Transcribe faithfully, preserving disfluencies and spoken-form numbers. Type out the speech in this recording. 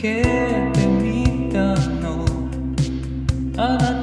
que permita no haga